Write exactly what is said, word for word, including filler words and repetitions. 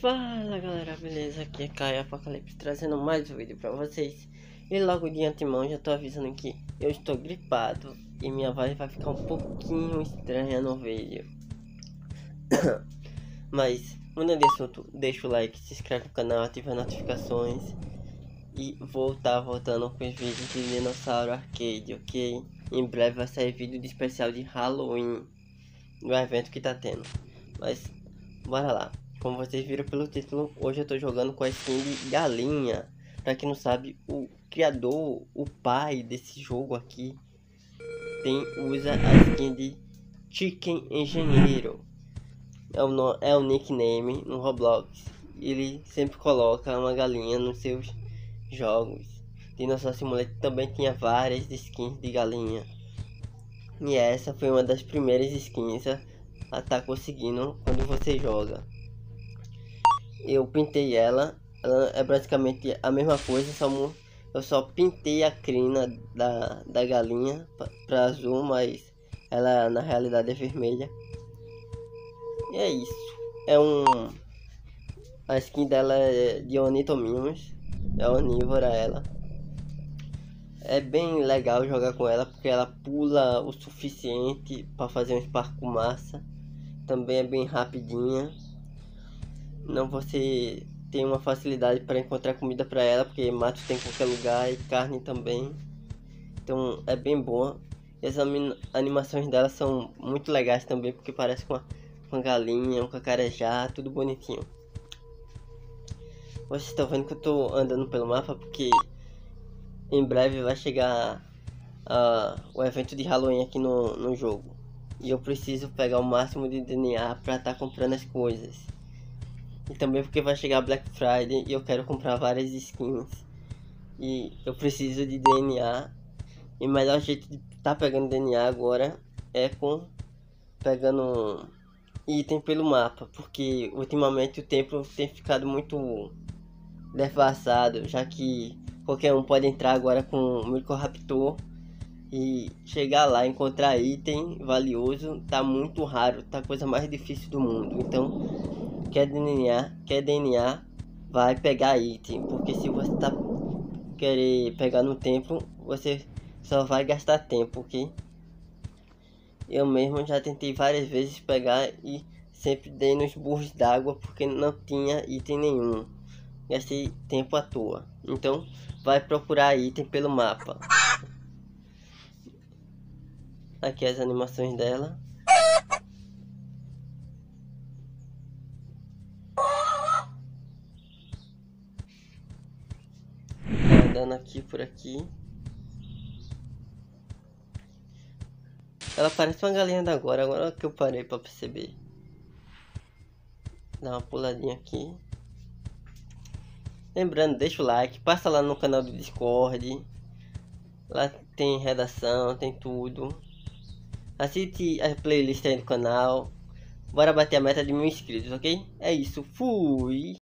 Fala galera, beleza? Aqui é Kaio Apocalypse trazendo mais um vídeo pra vocês. E logo de antemão já tô avisando que eu estou gripado e minha voz vai ficar um pouquinho estranha no vídeo. Mas, mudando de assunto, deixa o like, se inscreve no canal, ativa as notificações. E vou estar voltando com os vídeos de Dinossauro Arcade, ok? Em breve vai sair vídeo de especial de Halloween, do evento que tá tendo. Mas, bora lá. Como vocês viram pelo título, hoje eu tô jogando com a skin de galinha. Pra quem não sabe, o criador, o pai desse jogo aqui, tem, usa a skin de Chicken Engineer. É o, é o nickname no Roblox. Ele sempre coloca uma galinha nos seus jogos. Dinossauro Simulator também tinha várias skins de galinha. E essa foi uma das primeiras skins a tá conseguindo quando você joga. Eu pintei ela, ela é basicamente a mesma coisa, só eu só pintei a crina da, da galinha para azul, mas ela na realidade é vermelha. E é isso, é um... a skin dela é de Onitomimus, é onívora ela. É bem legal jogar com ela, porque ela pula o suficiente para fazer um parkour massa, também é bem rapidinha. Não, você tem uma facilidade para encontrar comida para ela, porque mato tem em qualquer lugar e carne também. Então é bem boa. E as animações dela são muito legais também, porque parece com uma, uma galinha, um cacarejá, tudo bonitinho. Vocês estão vendo que eu tô andando pelo mapa, porque em breve vai chegar uh, o evento de Halloween aqui no, no jogo. E eu preciso pegar o máximo de D N A para estar tá comprando as coisas. E também porque vai chegar Black Friday e eu quero comprar várias skins. E eu preciso de D N A. E o melhor jeito de estar tá pegando D N A agora é com pegando item pelo mapa. Porque ultimamente o tempo tem ficado muito devassado, já que qualquer um pode entrar agora com o Micro Raptor e chegar lá, encontrar item valioso. Tá muito raro, tá a coisa mais difícil do mundo. Então... Quer D N A, quer D N A, vai pegar item, porque se você tá querer pegar no tempo, você só vai gastar tempo, ok? Eu mesmo já tentei várias vezes pegar e sempre dei nos burros d'água, porque não tinha item nenhum. Gastei tempo à toa. Então, vai procurar item pelo mapa. Aqui as animações dela. Aqui por aqui ela parece uma galinha da agora agora que eu parei para perceber. Dá uma puladinha aqui, lembrando, deixa o like, passa lá no canal do Discord, lá tem redação, tem tudo. Assiste a playlist aí do canal. Bora bater a meta de mil inscritos, ok? É isso, fui.